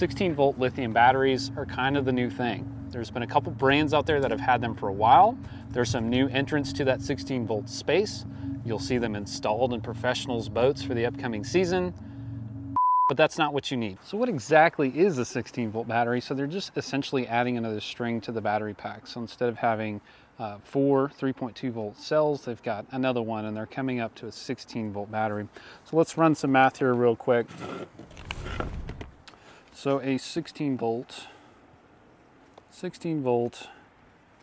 16-volt lithium batteries are kind of the new thing. There's been a couple brands out there that have had them for a while. There's some new entrants to that 16-volt space. You'll see them installed in professionals' boats for the upcoming season, but that's not what you need. So what exactly is a 16-volt battery? So they're just essentially adding another string to the battery pack. So instead of having four 3.2-volt cells, they've got another one, and they're coming up to a 16-volt battery. So let's run some math here real quick. So a 16-volt,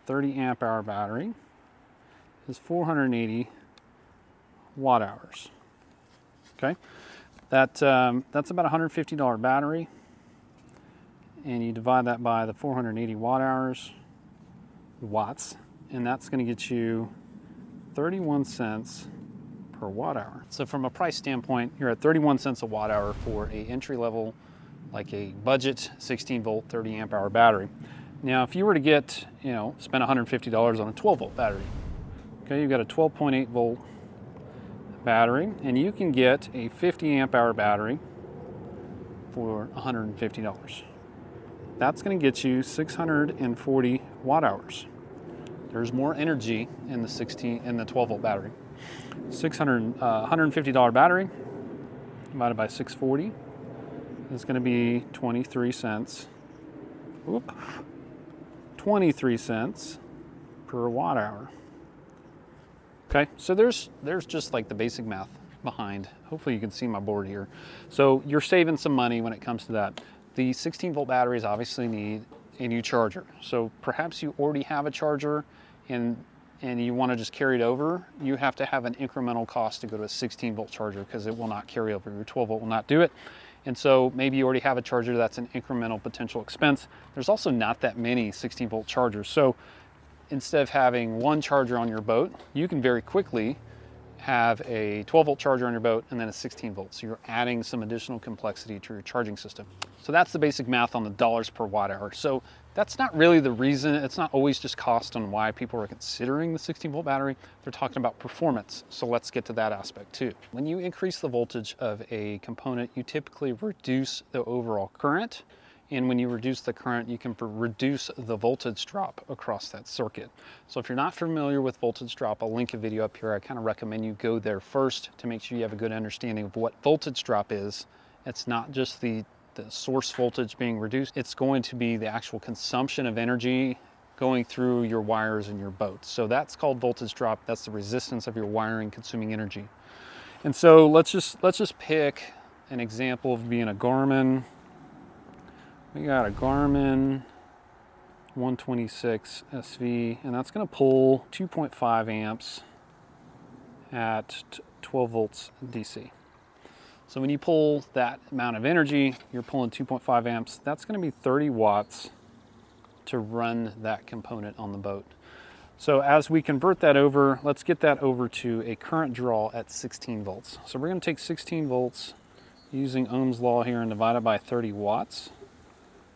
30-amp-hour battery is 480 watt-hours, okay? That's about a $150 battery, and you divide that by the 480 watts, and that's gonna get you 31 cents per watt-hour. So from a price standpoint, you're at 31 cents a watt-hour for a entry-level, like a budget 16-volt, 30-amp-hour battery. Now, if you were to get, you know, spend $150 on a 12-volt battery, okay, you've got a 12.8-volt battery, and you can get a 50-amp-hour battery for $150. That's gonna get you 640 watt-hours. There's more energy in the 12-volt battery. $150 battery divided by 640, it's going to be 23 cents per watt hour. Okay, so there's just like the basic math behind. Hopefully you can see my board here. So you're saving some money when it comes to that. The 16-volt batteries obviously need a new charger. So perhaps you already have a charger and you want to just carry it over. You have to have an incremental cost to go to a 16-volt charger because it will not carry over. Your 12-volt will not do it. And so maybe you already have a charger. That's an incremental potential expense. There's also not that many 16-volt chargers. So instead of having one charger on your boat, you can very quickly have a 12-volt charger on your boat and then a 16-volt. So you're adding some additional complexity to your charging system. So that's the basic math on the dollars per watt hour. So that's not really the reason. It's not always just cost on why people are considering the 16-volt battery. They're talking about performance. So let's get to that aspect too. When you increase the voltage of a component, you typically reduce the overall current. And when you reduce the current, you can reduce the voltage drop across that circuit. So if you're not familiar with voltage drop, I'll link a video up here. I kind of recommend you go there first to make sure you have a good understanding of what voltage drop is. It's not just the source voltage being reduced, it's going to be the actual consumption of energy going through your wires in your boat. So that's called voltage drop. That's the resistance of your wiring consuming energy. And so let's just pick an example of being a Garmin. We got a Garmin 126 SV, and that's gonna pull 2.5 amps at 12 volts DC. So when you pull that amount of energy, you're pulling 2.5 amps. That's going to be 30 watts to run that component on the boat. So as we convert that over, let's get that over to a current draw at 16 volts. So we're going to take 16 volts using Ohm's law here and divide it by 30 watts.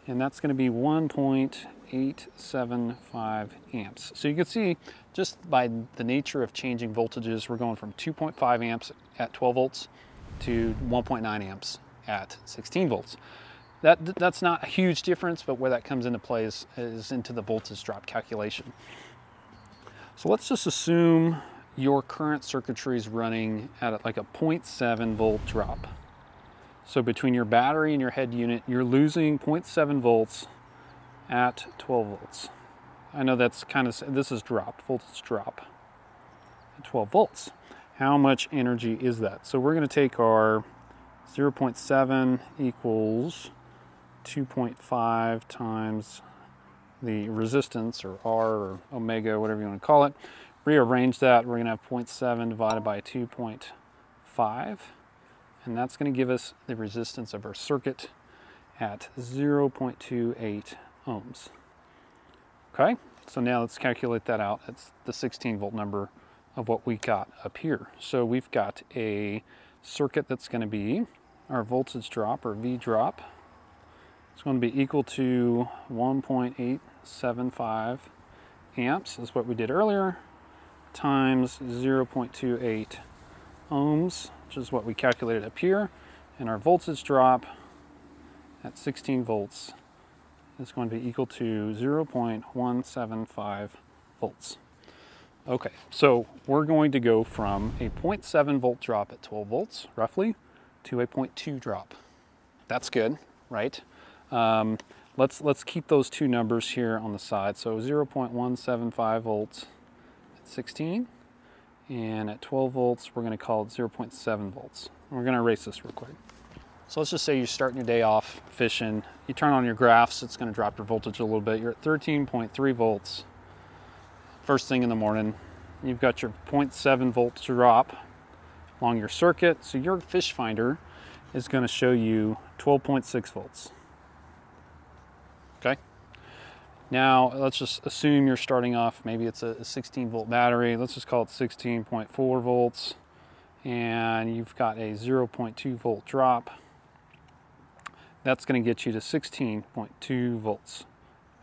And that's going to be 1.875 amps. So you can see just by the nature of changing voltages, we're going from 2.5 amps at 12 volts to 1.9 amps at 16 volts. That's not a huge difference, but where that comes into play is into the voltage drop calculation. So let's just assume your current circuitry is running at like a 0.7 volt drop. So between your battery and your head unit, you're losing 0.7 volts at 12 volts. I know that's kind of, this is dropped, voltage drop at 12 volts. How much energy is that? So we're going to take our 0.7 equals 2.5 times the resistance, or R, or omega, whatever you want to call it. Rearrange that, we're going to have 0.7 divided by 2.5, and that's going to give us the resistance of our circuit at 0.28 ohms. Okay, so now let's calculate that out. It's the 16-volt number of what we got up here. So we've got a circuit that's going to be our voltage drop, or V drop. It's going to be equal to 1.875 amps, is what we did earlier, times 0.28 ohms, which is what we calculated up here. And our voltage drop at 16 volts is going to be equal to 0.175 volts. Okay, so we're going to go from a 0.7 volt drop at 12 volts, roughly, to a 0.2 drop. That's good, right? Let's keep those two numbers here on the side. So 0.175 volts at 16, and at 12 volts, we're gonna call it 0.7 volts. And we're gonna erase this real quick. So let's just say you're starting your day off fishing. You turn on your graphs, it's gonna drop your voltage a little bit. You're at 13.3 volts. First thing in the morning, you've got your 0.7 volt drop along your circuit. So your fish finder is gonna show you 12.6 volts. Okay. Now let's just assume you're starting off, maybe it's a 16 volt battery. Let's just call it 16.4 volts. And you've got a 0.2 volt drop. That's gonna get you to 16.2 volts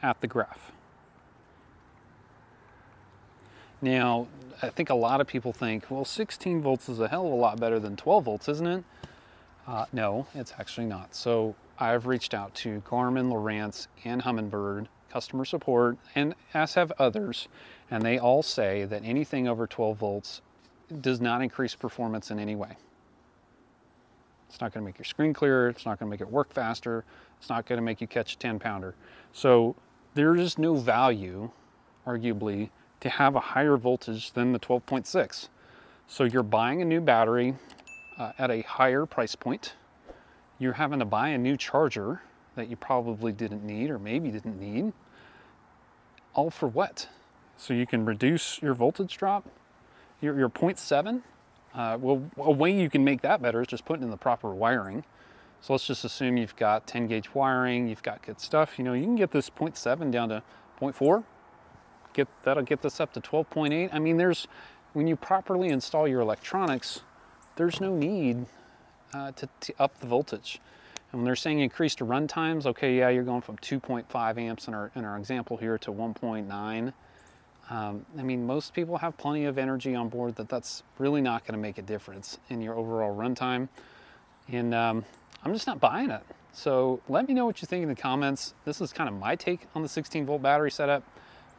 at the graph. Now, I think a lot of people think, well, 16 volts is a hell of a lot better than 12 volts, isn't it? No, it's actually not. So I've reached out to Garmin, Lowrance, and Humminbird customer support, and as have others, and they all say that anything over 12 volts does not increase performance in any way. It's not gonna make your screen clearer, it's not gonna make it work faster, it's not gonna make you catch a 10 pounder. So there is no value, arguably, to have a higher voltage than the 12.6. So you're buying a new battery at a higher price point. You're having to buy a new charger that you probably didn't need or maybe didn't need. All for what? So you can reduce your voltage drop, your 0.7. Well, a way you can make that better is just putting in the proper wiring. So let's just assume you've got 10 gauge wiring, you've got good stuff. You know, you can get this 0.7 down to 0.4. That'll get this up to 12.8. I mean, when you properly install your electronics, there's no need to up the voltage. And when they're saying increase to run times, okay, yeah, you're going from 2.5 amps in our example here to 1.9. I mean, most people have plenty of energy on board that's really not going to make a difference in your overall runtime. And I'm just not buying it. So let me know what you think in the comments. This is kind of my take on the 16 volt battery setup.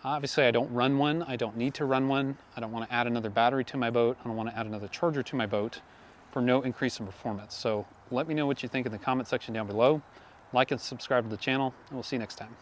Obviously, I don't run one. I don't need to run one. I don't want to add another battery to my boat. I don't want to add another charger to my boat for no increase in performance. So let me know what you think in the comment section down below. Like and subscribe to the channel, and we'll see you next time.